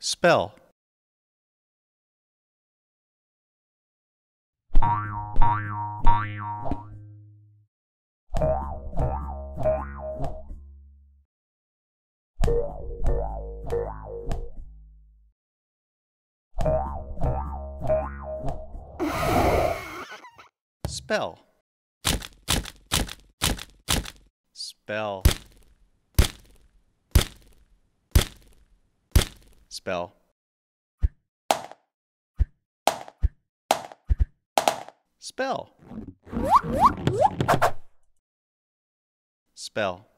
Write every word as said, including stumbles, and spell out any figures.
Spell. Spell. Spell. Spell. Spell. Spell.